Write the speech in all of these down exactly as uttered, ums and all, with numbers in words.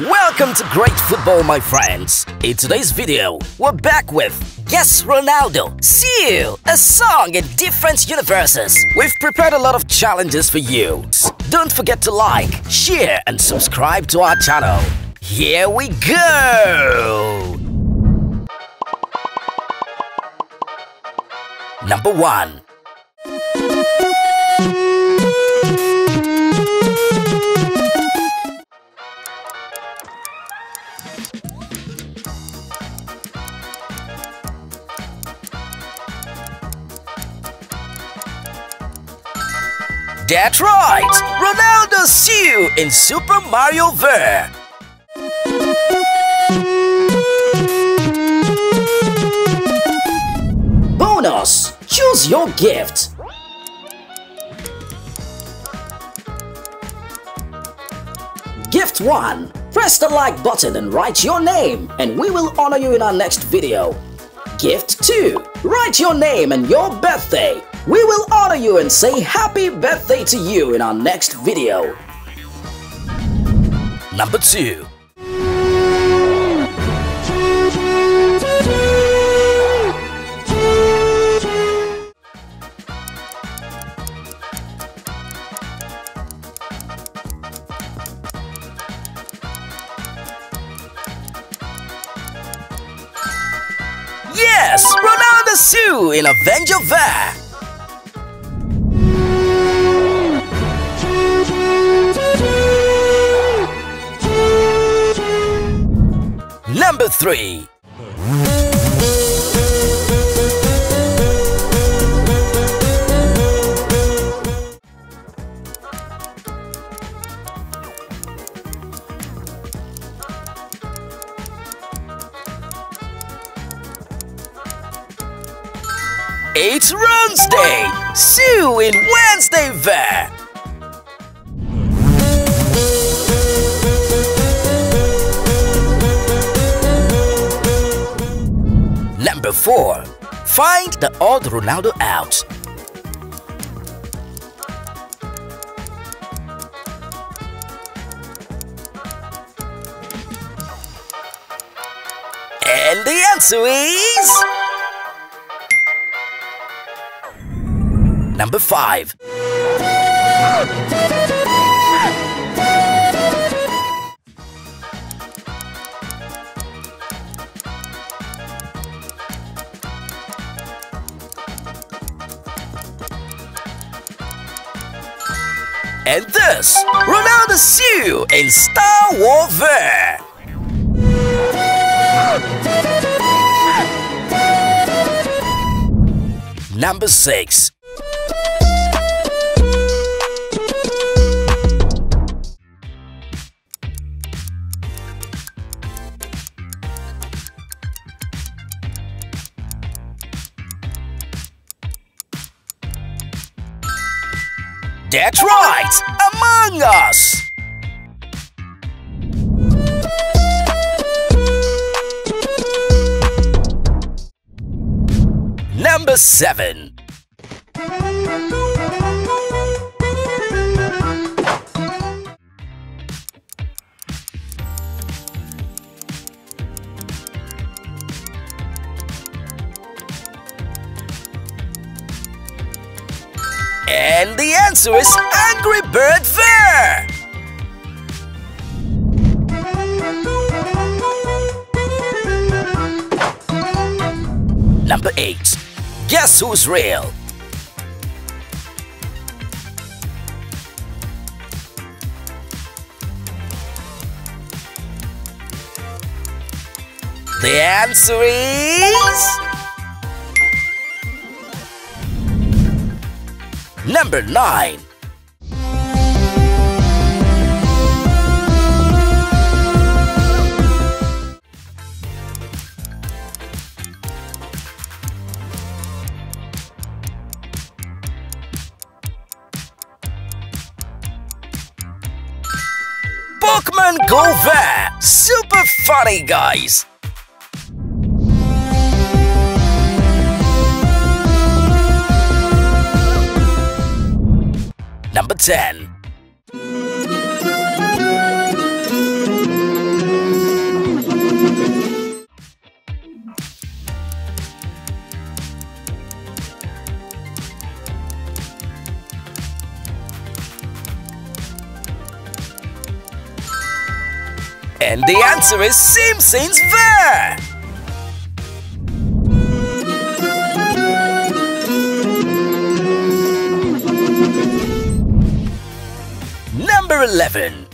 Welcome to Great Football, my friends! In today's video, we're back with Yes, Ronaldo, Siuuu, a song in different universes. We've prepared a lot of challenges for you. Don't forget to like, share and subscribe to our channel. Here we go! Number one. That's right! Ronaldo Siuuu in Super Mario Ver. Bonus! Choose your gift! Gift one. Press the like button and write your name, and we will honor you in our next video. Gift two. Write your name and your birthday. We will honor you and say happy birthday to you in our next video. Number two. Yes, Ronaldo Siuuu in Avenger Ver. Number three. It's Runs Day! Siuuu in Wednesday Ver. Number four. Find the odd Ronaldo out. And the answer is... Number five. And this, Ronaldo Siuuu in Star Wars Ver. Number six. That's right! Among Us! Number seven. And the answer is Angry Bird Ver. Number eight. Guess Who's Real? The answer is... Number nine. Pokemon Go Ver. Super funny, guys! Number ten. And the answer is Simpsons were! Number eleven.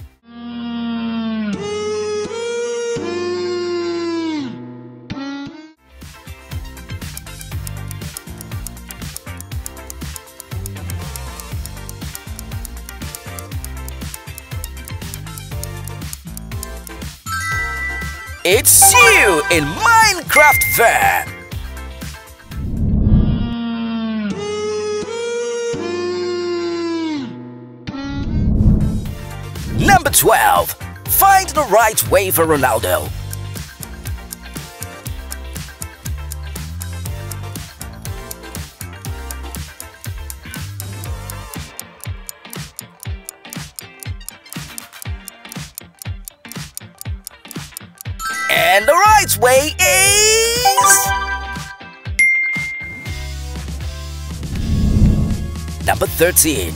It's Siuuu in Minecraft Fair! Number twelve. Find the right way for Ronaldo. And the right way is... Number thirteen.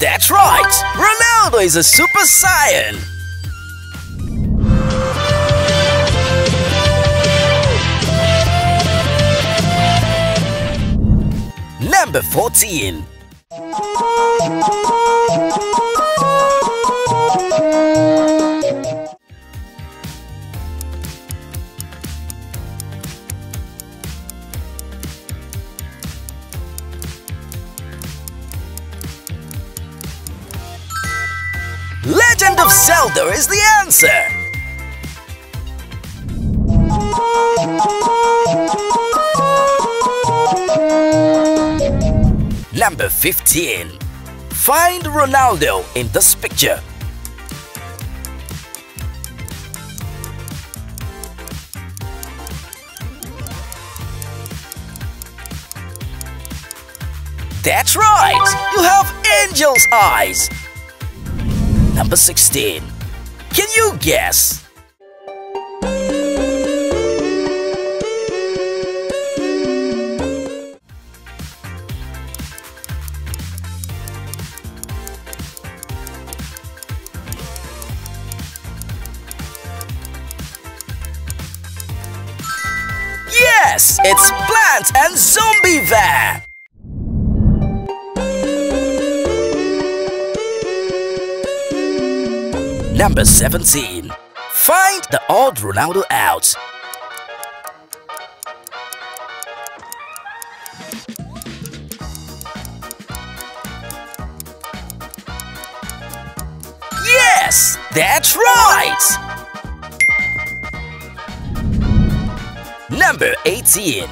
That's right! Ronaldo is a Super Saiyan! Number fourteen. Legend of Zelda is the answer! Number fifteen. Find Ronaldo in this picture. That's right! You have angel's eyes! Number sixteen. Can you guess? Yes, it's Plants and Zombie Bear! Number seventeen. Find the odd Ronaldo out. Yes, that's right! Number eighteen.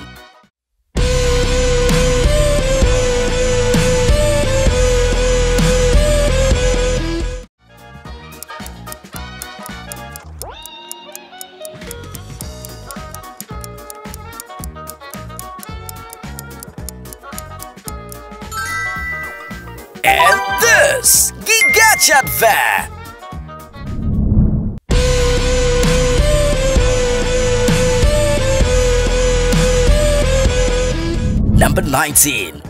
And this Gigachat Fair! Number nineteen.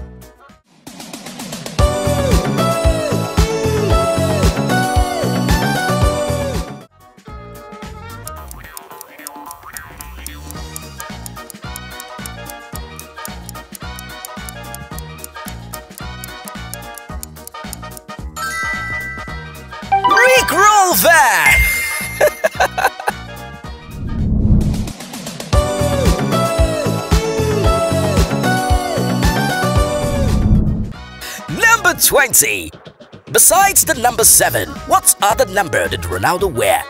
Roll there! Number twenty. Besides the number seven, what other number did Ronaldo wear?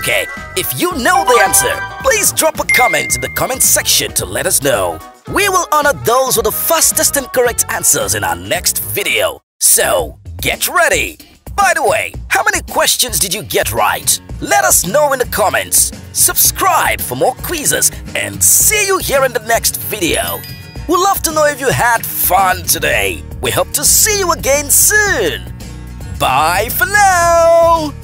Okay, if you know the answer, please drop a comment in the comment section to let us know. We will honor those with the fastest and correct answers in our next video. So, get ready! By the way, how many questions did you get right? Let us know in the comments. subscribe for more quizzes, and see you here in the next video. We'd love to know if you had fun today. We hope to see you again soon. Bye for now.